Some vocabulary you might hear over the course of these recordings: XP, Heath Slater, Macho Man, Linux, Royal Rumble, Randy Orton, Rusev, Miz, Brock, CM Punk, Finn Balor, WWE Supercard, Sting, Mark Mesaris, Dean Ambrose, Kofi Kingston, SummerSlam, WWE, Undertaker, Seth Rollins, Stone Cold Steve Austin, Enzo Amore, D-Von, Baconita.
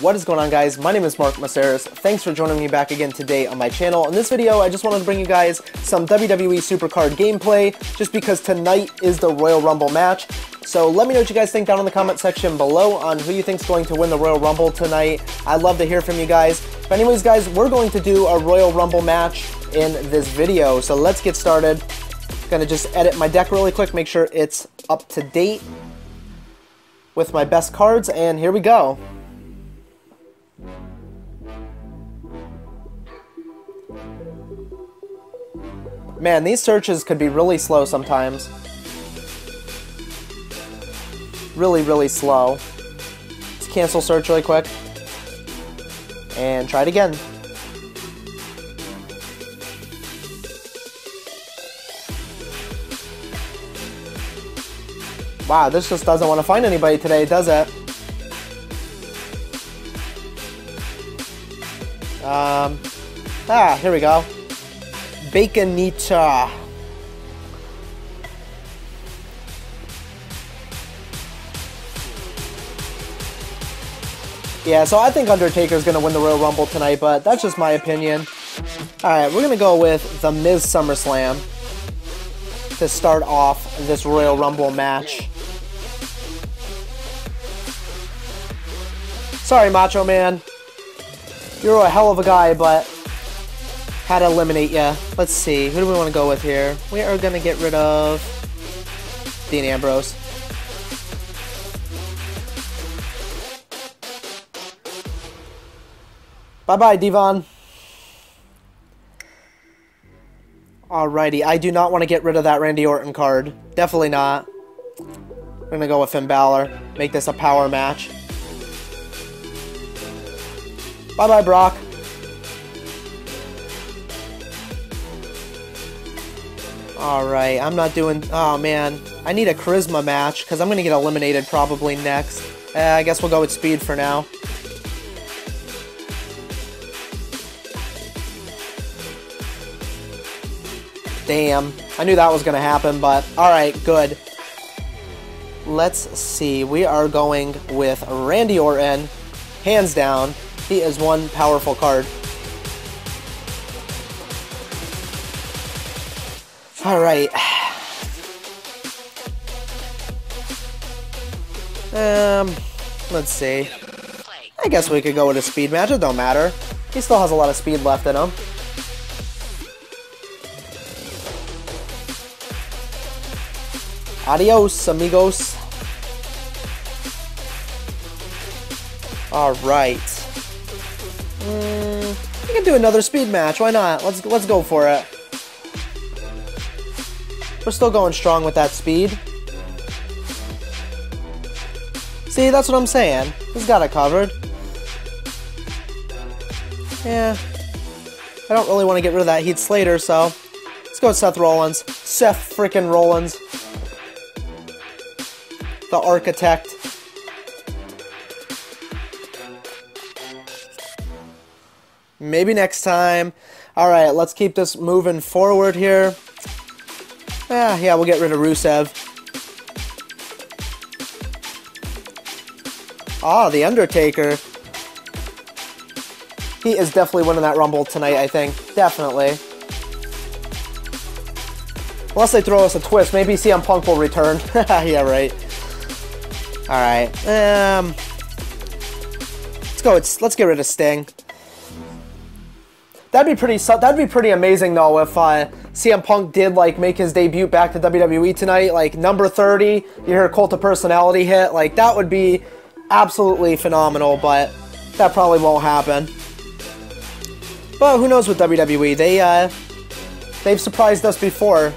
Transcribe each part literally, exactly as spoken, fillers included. What is going on, guys? My name is Mark Mesaris. Thanks for joining me back again today on my channel. In this video, I just wanted to bring you guys some W W E Supercard gameplay, just because tonight is the Royal Rumble match. So let me know what you guys think down in the comment section below on who you think is going to win the Royal Rumble tonight. I'd love to hear from you guys. But anyways, guys, we're going to do a Royal Rumble match in this video, so let's get started. Gonna just edit my deck really quick, make sure it's up to date with my best cards, and here we go. Man, these searches could be really slow sometimes. Really, really slow. Let's cancel search really quick. And try it again. Wow, this just doesn't want to find anybody today, does it? Um, ah, here we go. Baconita. Yeah, so I think Undertaker's gonna win the Royal Rumble tonight, but that's just my opinion. Alright, we're gonna go with the Miz SummerSlam to start off this Royal Rumble match. Sorry, Macho Man. You're a hell of a guy, but how to eliminate ya. Let's see, who do we want to go with here? We are going to get rid of Dean Ambrose. Bye-bye, D-Von. Alrighty, I do not want to get rid of that Randy Orton card. Definitely not. We're going to go with Finn Balor. Make this a power match. Bye-bye, Brock. Alright, I'm not doing... Oh, man. I need a charisma match, because I'm going to get eliminated probably next. Uh, I guess we'll go with speed for now. Damn. I knew that was going to happen, but... Alright, good. Let's see. We are going with Randy Orton. Hands down. He is one powerful card. Alright. Um, let's see. I guess we could go with a speed match, it don't matter. He still has a lot of speed left in him. Adios, amigos. Alright. Mm, we can do another speed match, why not? Let's let's go for it. We're still going strong with that speed. See, that's what I'm saying. He's got it covered. Yeah. I don't really want to get rid of that Heath Slater, so let's go with Seth Rollins. Seth freaking Rollins. The architect. Maybe next time. Alright, let's keep this moving forward here. Ah, yeah, we'll get rid of Rusev. Ah, the Undertaker. He is definitely winning that Rumble tonight, I think. Definitely. Unless they throw us a twist, maybe C M Punk will return. Yeah, right. Alright. Um, let's go. It's, let's get rid of Sting. That'd be pretty, that'd be pretty amazing, though, if... Uh, C M Punk did like make his debut back to W W E tonight, like number thirty, you hear a cult of personality hit, like that would be absolutely phenomenal, but that probably won't happen. But who knows with W W E, they, uh, they've surprised us before.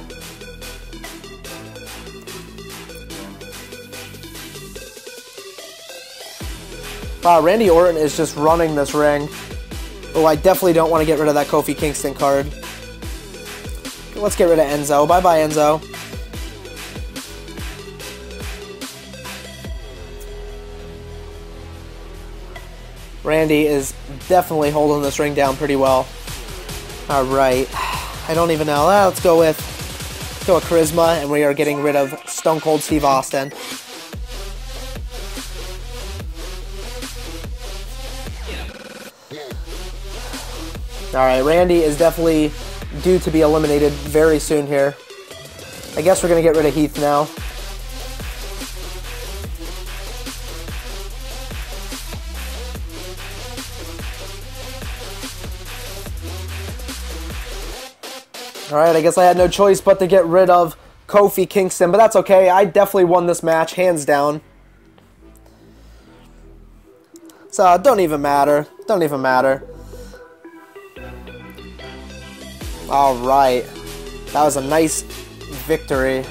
Wow, Randy Orton is just running this ring. Oh, I definitely don't want to get rid of that Kofi Kingston card. Let's get rid of Enzo. Bye-bye, Enzo. Randy is definitely holding this ring down pretty well. All right. I don't even know. Let's go with, let's go with charisma, and we are getting rid of Stone Cold Steve Austin. Alright, Randy is definitely due to be eliminated very soon here. I guess we're going to get rid of Heath now. Alright, I guess I had no choice but to get rid of Kofi Kingston, but that's okay. I definitely won this match, hands down. So, don't even matter. Don't even matter. Alright. That was a nice victory.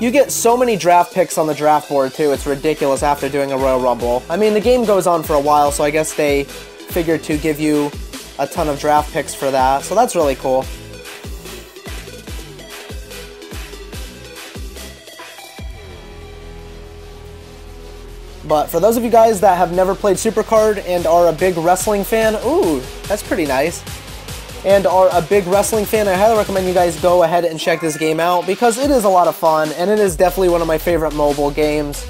You get so many draft picks on the draft board too, it's ridiculous after doing a Royal Rumble. I mean, the game goes on for a while, so I guess they figured to give you a ton of draft picks for that, so that's really cool. But for those of you guys that have never played Supercard and are a big wrestling fan, ooh, that's pretty nice, and are a big wrestling fan, I highly recommend you guys go ahead and check this game out because it is a lot of fun and it is definitely one of my favorite mobile games.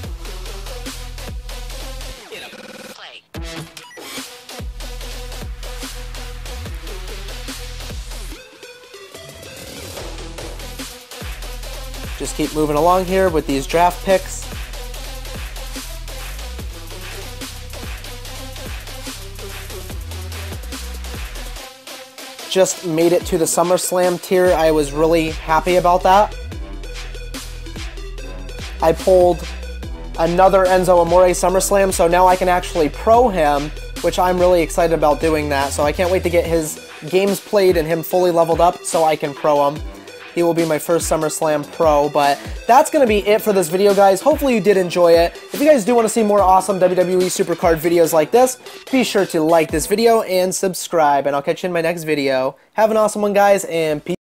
Just keep moving along here with these draft picks. Just made it to the SummerSlam tier. I was really happy about that. I pulled another Enzo Amore SummerSlam, so now I can actually pro him, which I'm really excited about doing that. So I can't wait to get his games played and him fully leveled up so I can pro him. He will be my first SummerSlam pro, but that's going to be it for this video, guys. Hopefully you did enjoy it. If you guys do want to see more awesome W W E Supercard videos like this, be sure to like this video and subscribe, and I'll catch you in my next video. Have an awesome one, guys, and peace.